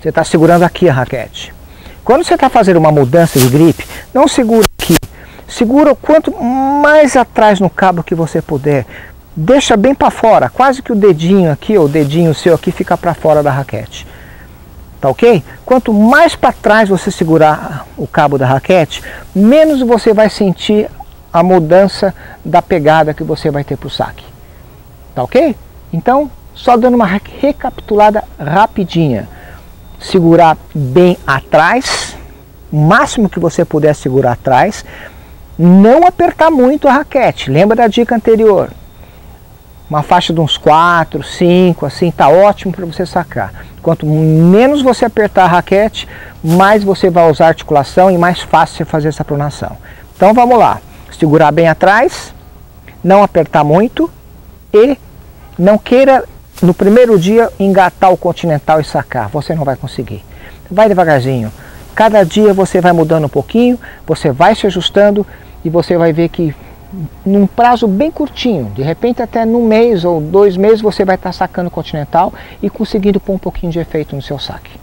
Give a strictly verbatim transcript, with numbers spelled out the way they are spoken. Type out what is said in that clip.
você está segurando aqui a raquete. Quando você está fazendo uma mudança de grip, não segura aqui, segura o quanto mais atrás no cabo que você puder. Deixa bem para fora, quase que o dedinho aqui, ou o dedinho seu aqui fica para fora da raquete. Tá ok? Quanto mais para trás você segurar o cabo da raquete, menos você vai sentir a mudança da pegada que você vai ter para o saque. Tá ok? Então, só dando uma recapitulada rapidinha. Segurar bem atrás, o máximo que você puder segurar atrás. Não apertar muito a raquete, lembra da dica anterior. Uma faixa de uns quatro, cinco, assim, tá ótimo para você sacar. Quanto menos você apertar a raquete, mais você vai usar a articulação e mais fácil você fazer essa pronação. Então vamos lá, segurar bem atrás, não apertar muito e não queira no primeiro dia engatar o continental e sacar, você não vai conseguir. Vai devagarzinho, cada dia você vai mudando um pouquinho, você vai se ajustando e você vai ver que num prazo bem curtinho, de repente até num mês ou dois meses, você vai estar sacando continental e conseguindo pôr um pouquinho de efeito no seu saque.